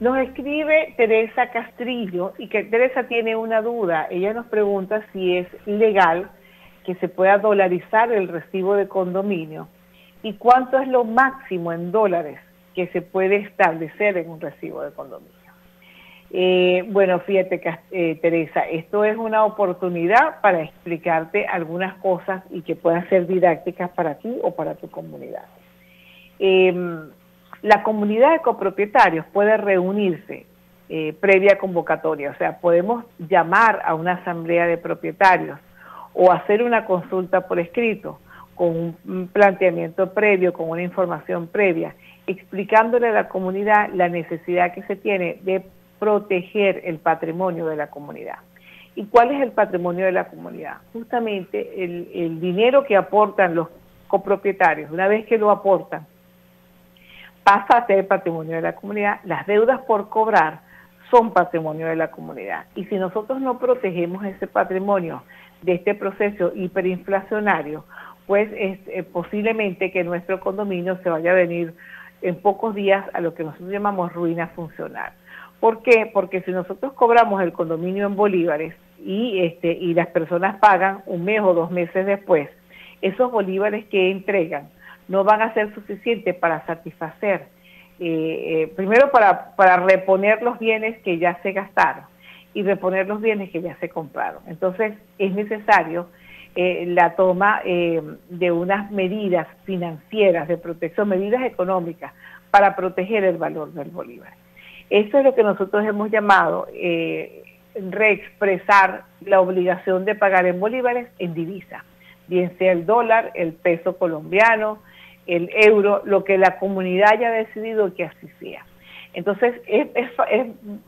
Nos escribe Teresa Castillo y que Teresa tiene una duda. Ella nos pregunta si es legal que se pueda dolarizar el recibo de condominio y cuánto es lo máximo en dólares que se puede establecer en un recibo de condominio. Bueno, fíjate, Teresa, esto es una oportunidad para explicarte algunas cosas y que puedan ser didácticas para ti o para tu comunidad. La comunidad de copropietarios puede reunirse previa convocatoria, o sea, podemos llamar a una asamblea de propietarios o hacer una consulta por escrito con un planteamiento previo, con una información previa, explicándole a la comunidad la necesidad que se tiene de proteger el patrimonio de la comunidad. ¿Y cuál es el patrimonio de la comunidad? Justamente el dinero que aportan los copropietarios. Una vez que lo aportan, pasa a ser patrimonio de la comunidad. Las deudas por cobrar son patrimonio de la comunidad. Y si nosotros no protegemos ese patrimonio de este proceso hiperinflacionario, pues es posiblemente que nuestro condominio se vaya a venir en pocos días a lo que nosotros llamamos ruina funcional. ¿Por qué? Porque si nosotros cobramos el condominio en bolívares y las personas pagan un mes o 2 meses después, esos bolívares que entregan no van a ser suficientes para satisfacer, primero para reponer los bienes que ya se gastaron y reponer los bienes que ya se compraron. Entonces es necesario la toma de unas medidas financieras de protección, medidas económicas para proteger el valor del bolívar. Eso es lo que nosotros hemos llamado reexpresar la obligación de pagar en bolívares en divisa, bien sea el dólar, el peso colombiano, el euro, lo que la comunidad haya decidido que así sea. Entonces, es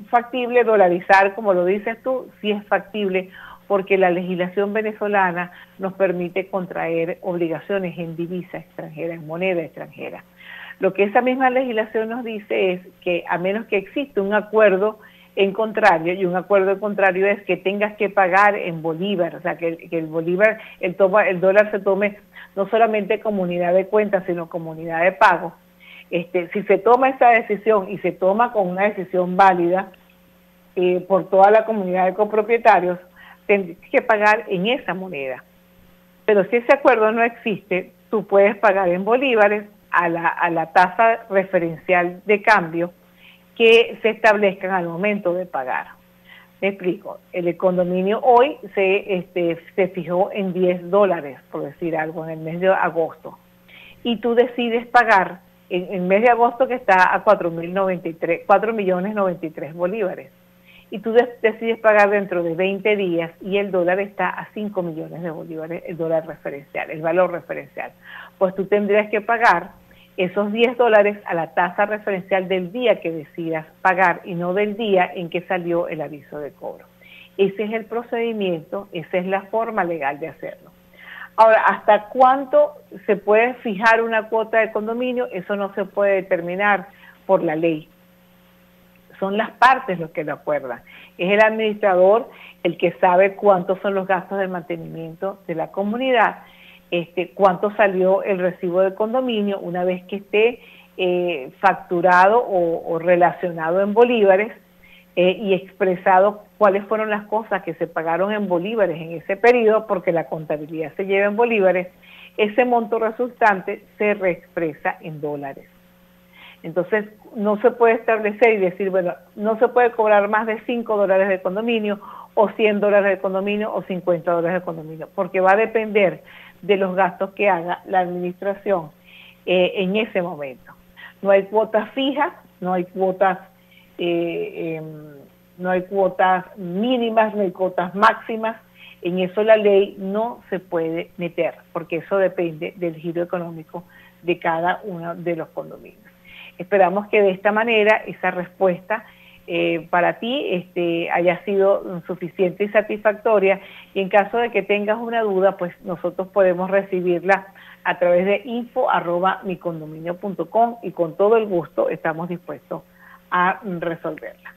factible dolarizar, como lo dices tú, sí es factible, porque la legislación venezolana nos permite contraer obligaciones en divisa extranjera, en moneda extranjera. Lo que esa misma legislación nos dice es que a menos que exista un acuerdo en contrario, y un acuerdo en contrario es que tengas que pagar en bolívar, o sea, que el bolívar, el dólar se tome no solamente como unidad de cuenta, sino como unidad de pago. Si se toma esa decisión y se toma con una decisión válida por toda la comunidad de copropietarios, tendrás que pagar en esa moneda. Pero si ese acuerdo no existe, tú puedes pagar en bolívares, a la tasa referencial de cambio que se establezcan al momento de pagar. Me explico, el condominio hoy se fijó en $10, por decir algo, en el mes de agosto, y tú decides pagar en el mes de agosto, que está a 4.093 bolívares, y tú decides pagar dentro de 20 días y el dólar está a 5 millones de bolívares, el dólar referencial, el valor referencial. Pues tú tendrías que pagar esos $10 a la tasa referencial del día que decidas pagar y no del día en que salió el aviso de cobro. Ese es el procedimiento, esa es la forma legal de hacerlo. Ahora, ¿hasta cuánto se puede fijar una cuota de condominio? Eso no se puede determinar por la ley. Son las partes los que lo acuerdan. Es el administrador el que sabe cuántos son los gastos de mantenimiento de la comunidad, cuánto salió el recibo de condominio una vez que esté facturado o relacionado en bolívares y expresado cuáles fueron las cosas que se pagaron en bolívares en ese periodo, porque la contabilidad se lleva en bolívares. Ese monto resultante se reexpresa en dólares. Entonces, no se puede establecer y decir, bueno, no se puede cobrar más de $5 de condominio o $100 de condominio o $50 de condominio, porque va a depender de los gastos que haga la administración en ese momento. No hay cuotas fijas, no hay cuotas mínimas, no hay cuotas máximas. En eso la ley no se puede meter, porque eso depende del giro económico de cada uno de los condominios. Esperamos que de esta manera esa respuesta para ti haya sido suficiente y satisfactoria, y en caso de que tengas una duda, pues nosotros podemos recibirla a través de info@micondominio.com y con todo el gusto estamos dispuestos a resolverla.